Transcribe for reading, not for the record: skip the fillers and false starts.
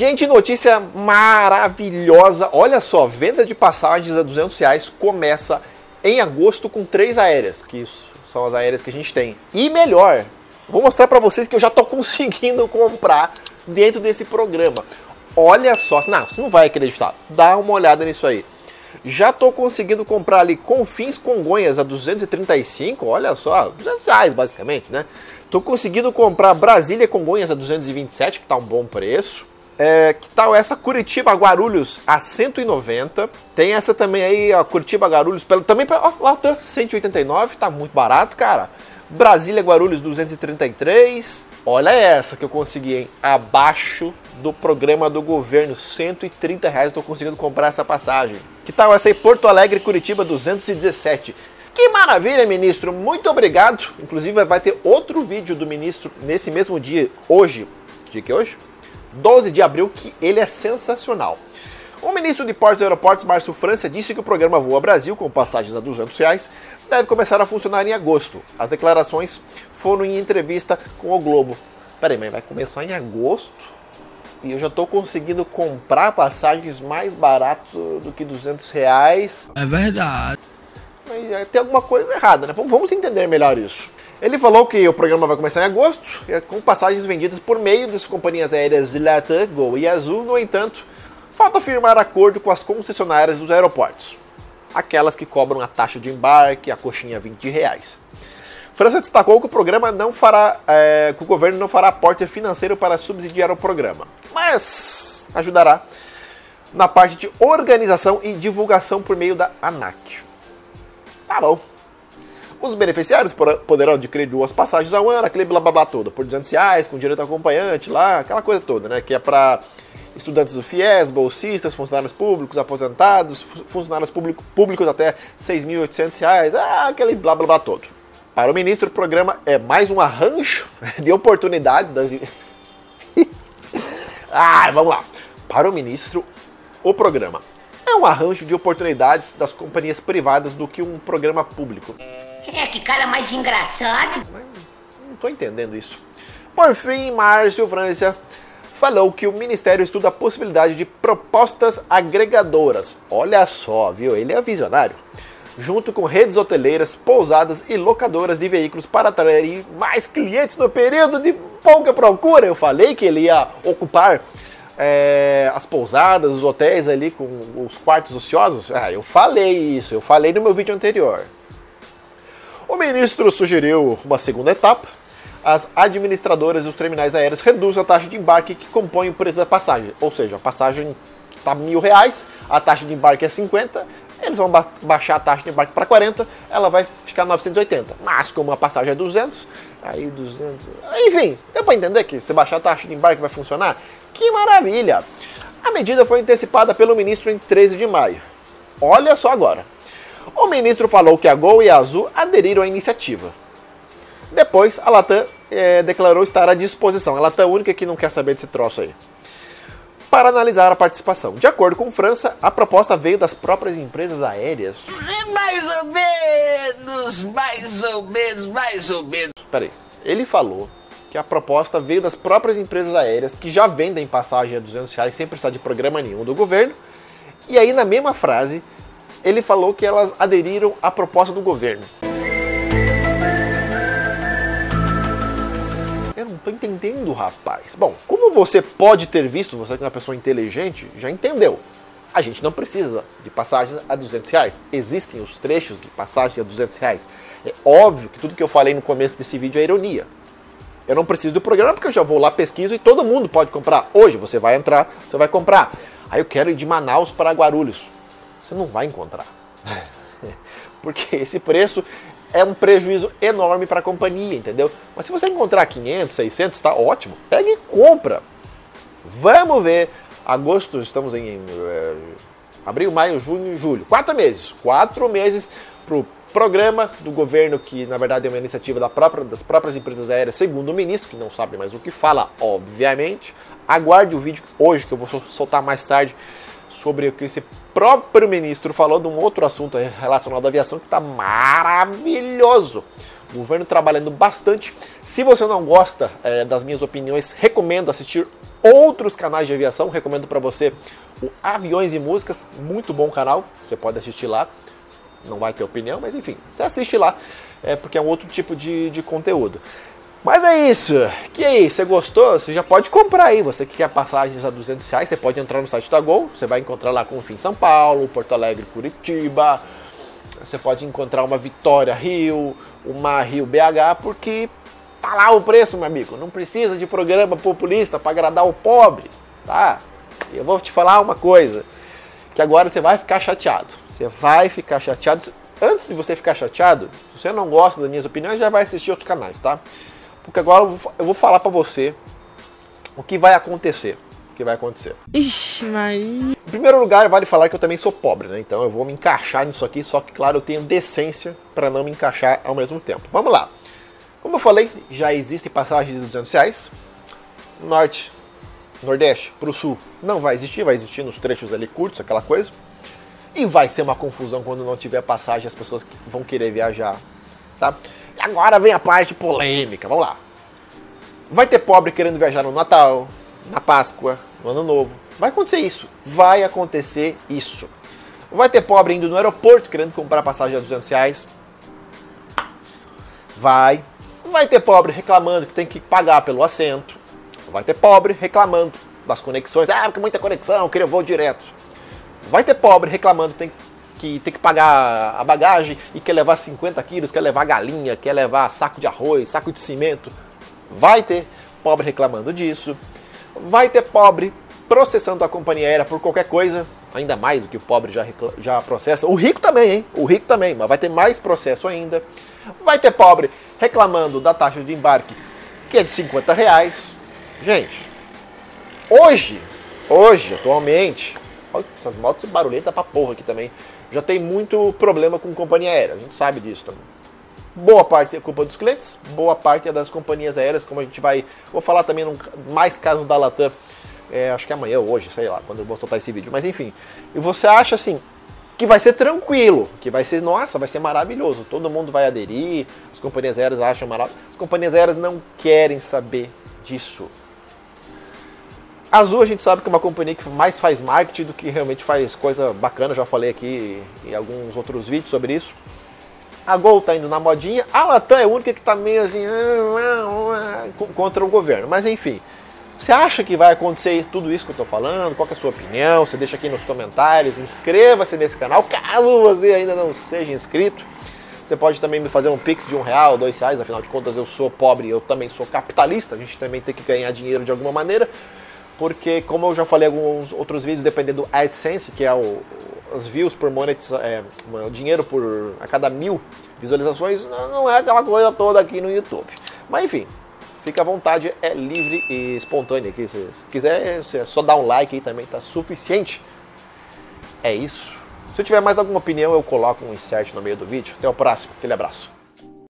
Gente, notícia maravilhosa, olha só, venda de passagens a R$200 começa em agosto com 3 aéreas, que são as aéreas que a gente tem. E melhor, vou mostrar para vocês que eu já tô conseguindo comprar dentro desse programa. Olha só, não, você não vai acreditar, dá uma olhada nisso aí. Já tô conseguindo comprar ali Confins Congonhas a 235, olha só, R$200 basicamente, né? Tô conseguindo comprar Brasília Congonhas a 227, que tá um bom preço. É, que tal essa Curitiba Guarulhos a 190? Tem essa também aí, ó, Curitiba Guarulhos, também ó, LATAM 189, tá muito barato, cara. Brasília Guarulhos 233. Olha essa que eu consegui, hein? Abaixo do programa do governo, R$130, tô conseguindo comprar essa passagem. Que tal essa aí, Porto Alegre Curitiba 217? Que maravilha, ministro, muito obrigado. Inclusive vai ter outro vídeo do ministro nesse mesmo dia, hoje. Que dia que é hoje? 12 de abril, que ele é sensacional. O ministro de Portos e Aeroportos, Márcio França, disse que o programa Voa Brasil, com passagens a R$200, deve começar a funcionar em agosto. As declarações foram em entrevista com o Globo. Peraí, mas vai começar em agosto? E eu já tô conseguindo comprar passagens mais baratas do que R$200. É verdade. Mas tem alguma coisa errada, né? Vamos entender melhor isso. Ele falou que o programa vai começar em agosto, com passagens vendidas por meio das companhias aéreas de LATAM, Gol e Azul. No entanto, falta firmar acordo com as concessionárias dos aeroportos, aquelas que cobram a taxa de embarque, a coxinha R$20. França destacou que o programa não fará, que o governo não fará aporte financeiro para subsidiar o programa, mas ajudará na parte de organização e divulgação por meio da ANAC. Tá bom. Os beneficiários poderão adquirir 2 passagens ao ano, aquele blá blá blá todo, por R$200, com direito ao acompanhante lá, aquela coisa toda, né? Que é para estudantes do FIES, bolsistas, funcionários públicos, aposentados, funcionários públicos até R$6.800, aquele blá blá blá todo. Para o ministro, o programa é mais um arranjo de oportunidade das... vamos lá. Para o ministro, o programa é um arranjo de oportunidades das companhias privadas do que um programa público. É, que cara mais engraçado. Não tô entendendo isso. Por fim, Márcio França falou que o Ministério estuda a possibilidade de propostas agregadoras. Olha só, viu? Ele é visionário. Junto com redes hoteleiras, pousadas e locadoras de veículos para atrair mais clientes no período de pouca procura. Eu falei que ele ia ocupar as pousadas, os hotéis ali com os quartos ociosos. Eu falei isso, eu falei no meu vídeo anterior. O ministro sugeriu uma segunda etapa. As administradoras dos terminais aéreos reduzem a taxa de embarque que compõe o preço da passagem. Ou seja, a passagem está R$1.000, a taxa de embarque é 50, eles vão baixar a taxa de embarque para 40, ela vai ficar 980. Mas como a passagem é 200, aí 200... Enfim, deu para entender que se baixar a taxa de embarque vai funcionar? Que maravilha! A medida foi antecipada pelo ministro em 13 de maio. Olha só agora. O ministro falou que a Gol e a Azul aderiram à iniciativa. Depois, a LATAM declarou estar à disposição. A LATAM única que não quer saber desse troço aí. Para analisar a participação. De acordo com França, a proposta veio das próprias empresas aéreas. Mais ou menos. Peraí, ele falou que a proposta veio das próprias empresas aéreas que já vendem passagem a R$200 sem precisar de programa nenhum do governo. E aí, na mesma frase... ele falou que elas aderiram à proposta do governo. Eu não tô entendendo, rapaz. Bom, como você pode ter visto, você que é uma pessoa inteligente, já entendeu. A gente não precisa de passagens a R$200. Existem os trechos de passagem a R$200. É óbvio que tudo que eu falei no começo desse vídeo é ironia. Eu não preciso do programa porque eu já vou lá, pesquiso e todo mundo pode comprar. Hoje você vai entrar, você vai comprar. Aí eu quero ir de Manaus para Guarulhos. Você não vai encontrar, porque esse preço é um prejuízo enorme para a companhia, entendeu? Mas se você encontrar 500, 600, tá ótimo, pega e compra. Vamos ver, agosto, estamos em abril, maio, junho, julho, 4 meses. 4 meses para o programa do governo, que na verdade é uma iniciativa das próprias empresas aéreas, segundo o ministro, que não sabe mais o que fala, obviamente. Aguarde o vídeo hoje, que eu vou soltar mais tarde, sobre o que esse próprio ministro falou de um outro assunto relacionado à aviação que está maravilhoso. o governo trabalhando bastante. Se você não gosta das minhas opiniões, recomendo assistir outros canais de aviação. Recomendo para você o Aviões e Músicas, muito bom canal, você pode assistir lá. Não vai ter opinião, mas enfim, você assiste lá, porque é um outro tipo de conteúdo. Mas é isso. Que aí, você gostou? Você já pode comprar aí. Você que quer passagens a R$200, você pode entrar no site da Gol. Você vai encontrar lá Confim São Paulo, Porto Alegre, Curitiba. Você pode encontrar uma Vitória Rio, uma Rio BH, porque tá lá o preço, meu amigo. Não precisa de programa populista para agradar o pobre, tá? Eu vou te falar uma coisa, que agora você vai ficar chateado. Você vai ficar chateado. Antes de você ficar chateado, se você não gosta das minhas opiniões, já vai assistir outros canais, tá? Porque agora eu vou falar pra você o que vai acontecer. O que vai acontecer. Ixi, Maria. Em primeiro lugar, vale falar que eu também sou pobre, né? Então eu vou me encaixar nisso aqui, só que, claro, eu tenho decência pra não me encaixar ao mesmo tempo. Vamos lá. Como eu falei, já existe passagem de R$200. Norte, Nordeste, pro Sul não vai existir nos trechos ali curtos, aquela coisa. E vai ser uma confusão quando não tiver passagem, as pessoas vão querer viajar, tá? Agora vem a parte polêmica, vamos lá. Vai ter pobre querendo viajar no Natal, na Páscoa, no Ano Novo. Vai acontecer isso, vai acontecer isso. Vai ter pobre indo no aeroporto querendo comprar passagem a R$200. Vai ter pobre reclamando que tem que pagar pelo assento. Vai ter pobre reclamando das conexões. Ah, porque muita conexão, eu queria voo direto. Vai ter pobre reclamando que tem que pagar a bagagem e quer levar 50 quilos, quer levar galinha, quer levar saco de arroz, saco de cimento. Vai ter pobre reclamando disso. Vai ter pobre processando a companhia aérea por qualquer coisa, ainda mais do que o pobre já processa. O rico também, hein? O rico também, mas vai ter mais processo ainda. Vai ter pobre reclamando da taxa de embarque, que é de R$50. Gente, hoje, atualmente, olha essas motos barulhentas pra porra aqui também. Já tem muito problema com companhia aérea, a gente sabe disso também. Boa parte é culpa dos clientes, boa parte é das companhias aéreas, como a gente vai... Vou falar também mais casos da LATAM, acho que amanhã ou hoje, sei lá, quando eu vou soltar esse vídeo. Mas enfim, e você acha assim, que vai ser tranquilo, que vai ser, nossa, vai ser maravilhoso. Todo mundo vai aderir, as companhias aéreas acham maravilhoso. As companhias aéreas não querem saber disso. Azul a gente sabe que é uma companhia que mais faz marketing do que realmente faz coisa bacana, já falei aqui em alguns outros vídeos sobre isso. A Gol tá indo na modinha, a Latam é a única que tá meio assim, contra o governo, mas enfim. Você acha que vai acontecer tudo isso que eu tô falando? Qual que é a sua opinião? Você deixa aqui nos comentários, inscreva-se nesse canal, caso você ainda não seja inscrito. Você pode também me fazer um pix de R$1, R$2, afinal de contas eu sou pobre, eu também sou capitalista, a gente também tem que ganhar dinheiro de alguma maneira. Porque, como eu já falei em alguns outros vídeos, dependendo do AdSense, que é as views por monetização, o dinheiro a cada 1000 visualizações, não é aquela coisa toda aqui no YouTube. Mas enfim, fica à vontade, é livre e espontâneo aqui. Se quiser, é só dar um like aí também, tá suficiente. É isso. Se eu tiver mais alguma opinião, eu coloco um insert no meio do vídeo. Até o próximo, aquele abraço.